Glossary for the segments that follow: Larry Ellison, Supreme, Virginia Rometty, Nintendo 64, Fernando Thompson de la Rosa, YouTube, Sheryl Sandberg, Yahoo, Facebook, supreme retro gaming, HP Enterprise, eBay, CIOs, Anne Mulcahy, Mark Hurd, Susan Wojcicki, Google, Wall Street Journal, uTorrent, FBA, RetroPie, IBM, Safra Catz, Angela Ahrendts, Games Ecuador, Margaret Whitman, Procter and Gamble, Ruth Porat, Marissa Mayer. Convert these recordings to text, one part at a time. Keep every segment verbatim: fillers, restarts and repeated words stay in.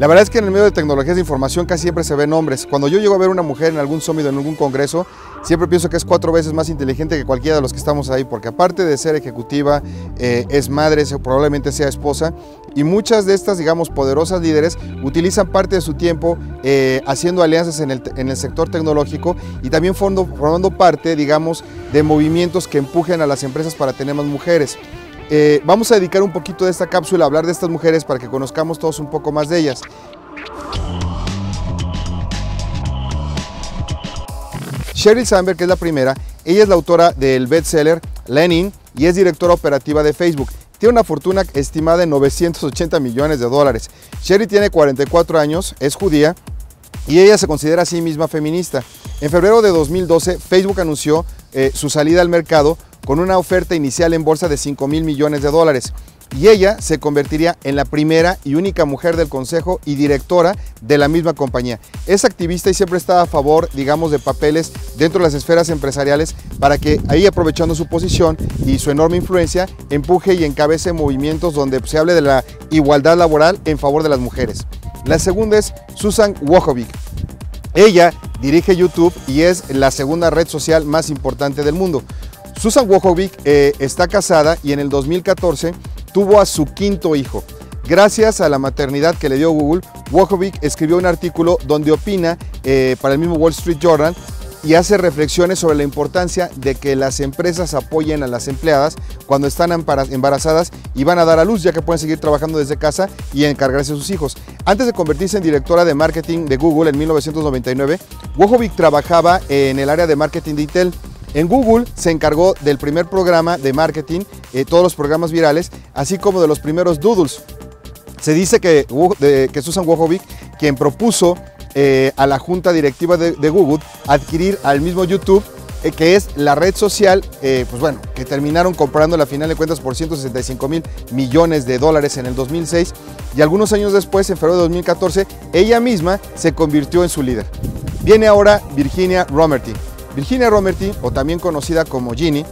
La verdad es que en el medio de tecnologías de información casi siempre se ven hombres. Cuando yo llego a ver una mujer en algún summit o en algún congreso, siempre pienso que es cuatro veces más inteligente que cualquiera de los que estamos ahí, porque aparte de ser ejecutiva, eh, es madre, probablemente sea esposa, y muchas de estas, digamos, poderosas líderes utilizan parte de su tiempo eh, haciendo alianzas en el, en el sector tecnológico y también formando, formando parte, digamos, de movimientos que empujen a las empresas para tener más mujeres. Eh, vamos a dedicar un poquito de esta cápsula a hablar de estas mujeres para que conozcamos todos un poco más de ellas. Sheryl Sandberg, que es la primera, ella es la autora del bestseller Lean In y es directora operativa de Facebook. Tiene una fortuna estimada en novecientos ochenta millones de dólares. Sheryl tiene cuarenta y cuatro años, es judía y ella se considera a sí misma feminista. En febrero de dos mil doce, Facebook anunció eh, su salida al mercado con una oferta inicial en bolsa de cinco mil millones de dólares, y ella se convertiría en la primera y única mujer del consejo y directora de la misma compañía. Es activista y siempre está a favor, digamos, de papeles dentro de las esferas empresariales para que ahí, aprovechando su posición y su enorme influencia, empuje y encabece movimientos donde se hable de la igualdad laboral en favor de las mujeres. La segunda es Susan Wojcicki. Ella dirige YouTube y es la segunda red social más importante del mundo. Susan Wojcicki eh, está casada y en el dos mil catorce tuvo a su quinto hijo. Gracias a la maternidad que le dio Google, Wojcicki escribió un artículo donde opina eh, para el mismo Wall Street Journal y hace reflexiones sobre la importancia de que las empresas apoyen a las empleadas cuando están embarazadas y van a dar a luz, ya que pueden seguir trabajando desde casa y encargarse de sus hijos. Antes de convertirse en directora de marketing de Google en mil novecientos noventa y nueve, Wojcicki trabajaba en el área de marketing de Intel. En Google se encargó del primer programa de marketing, eh, todos los programas virales, así como de los primeros Doodles. Se dice que, de, que Susan Wojcicki, quien propuso eh, a la junta directiva de, de Google adquirir al mismo YouTube, eh, que es la red social, eh, pues bueno, que terminaron comprando a final de cuentas por ciento sesenta y cinco mil millones de dólares en el dos mil seis, y algunos años después, en febrero de dos mil catorce, ella misma se convirtió en su líder. Viene ahora Virginia Rometty. Virginia Rometty, o también conocida como Ginny,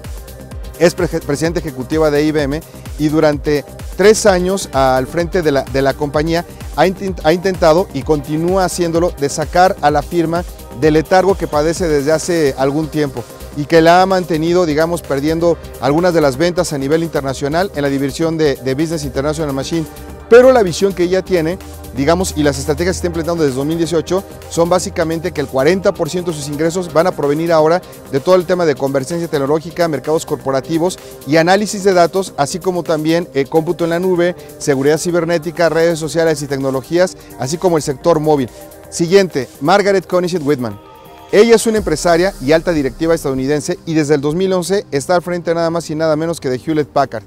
es pre presidenta ejecutiva de I B M y durante tres años al frente de la, de la compañía ha, intent ha intentado y continúa haciéndolo de sacar a la firma del letargo que padece desde hace algún tiempo y que la ha mantenido, digamos, perdiendo algunas de las ventas a nivel internacional en la división de, de Business International Machine. Pero la visión que ella tiene, digamos, y las estrategias que está implementando desde dos mil dieciocho son básicamente que el cuarenta por ciento de sus ingresos van a provenir ahora de todo el tema de convergencia tecnológica, mercados corporativos y análisis de datos, así como también eh, cómputo en la nube, seguridad cibernética, redes sociales y tecnologías, así como el sector móvil. Siguiente, Margaret Whitman. Ella es una empresaria y alta directiva estadounidense y desde el dos mil once está al frente nada más y nada menos que de Hewlett Packard,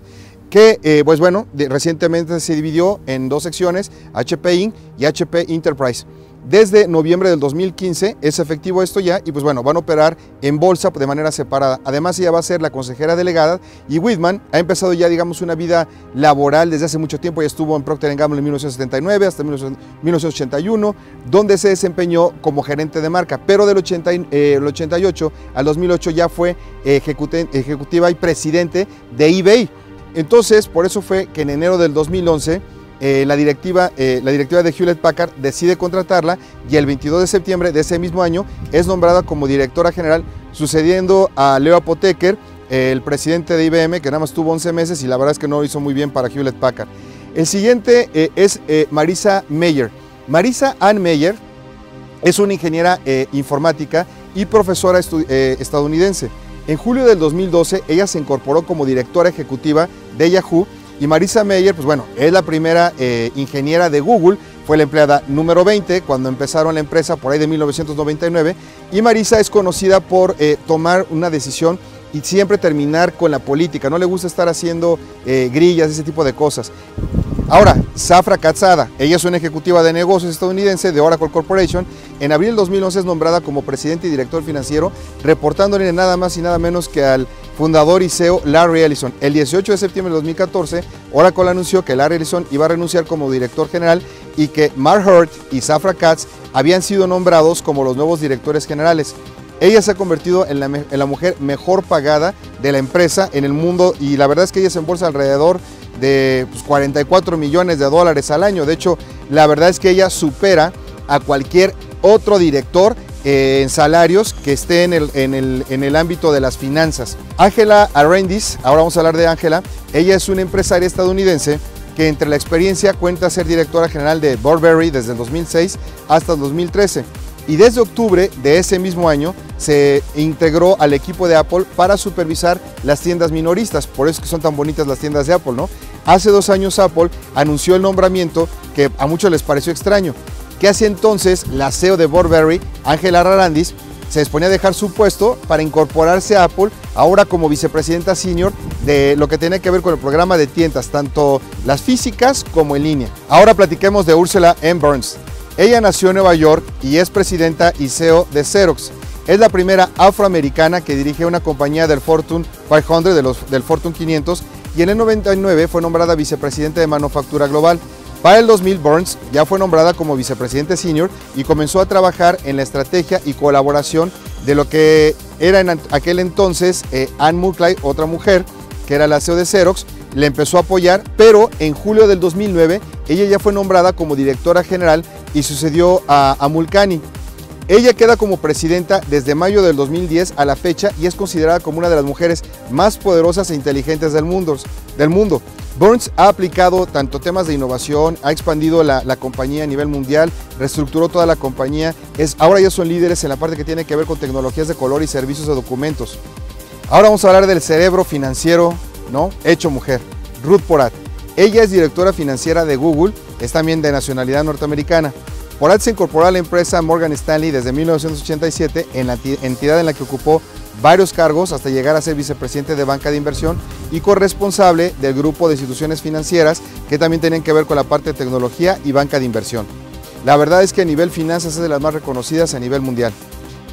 que, eh, pues bueno, de, recientemente se dividió en dos secciones, H P Incorporated y H P Enterprise. Desde noviembre del dos mil quince es efectivo esto ya y pues bueno, van a operar en bolsa de manera separada. Además, ella va a ser la consejera delegada y Whitman ha empezado ya, digamos, una vida laboral desde hace mucho tiempo. Ella estuvo en Procter and Gamble en mil novecientos setenta y nueve hasta mil novecientos ochenta y uno, donde se desempeñó como gerente de marca, pero del ochenta, eh, el ochenta y ocho al dos mil ocho ya fue ejecutiva y presidente de eBay. Entonces, por eso fue que en enero del dos mil once eh, la, directiva, eh, la directiva de Hewlett Packard decide contratarla y el veintidós de septiembre de ese mismo año es nombrada como directora general, sucediendo a Leo Apotheker, eh, el presidente de I B M, que nada más tuvo once meses y la verdad es que no lo hizo muy bien para Hewlett Packard. El siguiente eh, es eh, Marissa Mayer. Marissa Anne Mayer es una ingeniera eh, informática y profesora eh, estadounidense. En julio del dos mil doce, ella se incorporó como directora ejecutiva de Yahoo y Marissa Mayer, pues bueno, es la primera eh, ingeniera de Google, fue la empleada número veinte cuando empezaron la empresa por ahí de mil novecientos noventa y nueve y Marissa es conocida por eh, tomar una decisión y siempre terminar con la política, no le gusta estar haciendo eh, grillas, ese tipo de cosas. Ahora, Safra Catz, ella es una ejecutiva de negocios estadounidense de Oracle Corporation. En abril del dos mil once es nombrada como presidente y director financiero, reportándole nada más y nada menos que al fundador y C E O Larry Ellison. El dieciocho de septiembre de dos mil catorce, Oracle anunció que Larry Ellison iba a renunciar como director general y que Mark Hurd y Safra Catz habían sido nombrados como los nuevos directores generales. Ella se ha convertido en la, en la mujer mejor pagada de la empresa en el mundo y la verdad es que ella se embolsa alrededor de pues, cuarenta y cuatro millones de dólares al año. De hecho, la verdad es que ella supera a cualquier otro director en salarios que esté en el, en, el, en el ámbito de las finanzas. Angela Ahrendts, ahora vamos a hablar de Angela, ella es una empresaria estadounidense que entre la experiencia cuenta ser directora general de Burberry desde el dos mil seis hasta el dos mil trece, y desde octubre de ese mismo año se integró al equipo de Apple para supervisar las tiendas minoristas, por eso es que son tan bonitas las tiendas de Apple, ¿no? Hace dos años Apple anunció el nombramiento que a muchos les pareció extraño. ¿Qué hacía entonces la C E O de Burberry, Angela Ahrendts? Se disponía a dejar su puesto para incorporarse a Apple, ahora como vicepresidenta senior de lo que tiene que ver con el programa de tiendas, tanto las físicas como en línea. Ahora platiquemos de Úrsula M. Burns. Ella nació en Nueva York y es presidenta y C E O de Xerox. Es la primera afroamericana que dirige una compañía del Fortune quinientos, de los, del Fortune quinientos, y en el noventa y nueve fue nombrada vicepresidenta de Manufactura Global. Para el dos mil, Burns ya fue nombrada como vicepresidente senior y comenzó a trabajar en la estrategia y colaboración de lo que era en aquel entonces eh, Anne Mulcahy, otra mujer, que era la C E O de Xerox, le empezó a apoyar, pero en julio del dos mil nueve ella ya fue nombrada como directora general y sucedió a, a Mulcahy. Ella queda como presidenta desde mayo del dos mil diez a la fecha y es considerada como una de las mujeres más poderosas e inteligentes del mundo. Del mundo. Burns ha aplicado tanto temas de innovación, ha expandido la, la compañía a nivel mundial, reestructuró toda la compañía, es, ahora ya son líderes en la parte que tiene que ver con tecnologías de color y servicios de documentos. Ahora vamos a hablar del cerebro financiero, ¿no? Hecho mujer, Ruth Porat. Ella es directora financiera de Google, es también de nacionalidad norteamericana. Porat se incorporó a la empresa Morgan Stanley desde mil novecientos ochenta y siete, en la entidad en la que ocupó varios cargos hasta llegar a ser vicepresidente de Banca de Inversión y corresponsable del grupo de instituciones financieras que también tienen que ver con la parte de tecnología y banca de inversión. La verdad es que a nivel finanzas es de las más reconocidas a nivel mundial.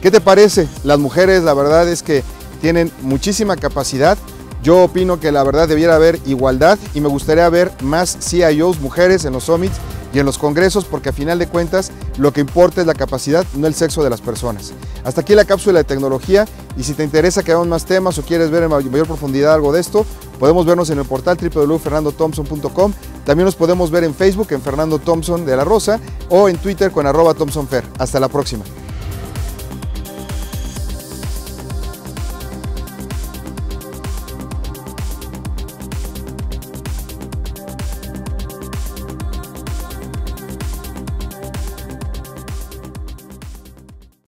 ¿Qué te parece? Las mujeres, la verdad es que tienen muchísima capacidad. Yo opino que la verdad debiera haber igualdad y me gustaría ver más C I Os mujeres en los summits y en los congresos, porque a final de cuentas lo que importa es la capacidad, no el sexo de las personas. Hasta aquí la cápsula de tecnología, y si te interesa que hagamos más temas o quieres ver en mayor profundidad algo de esto, podemos vernos en el portal w w w punto fernando thompson punto com, también nos podemos ver en Facebook en Fernando Thompson de la Rosa o en Twitter con arroba thompsonfer. Hasta la próxima.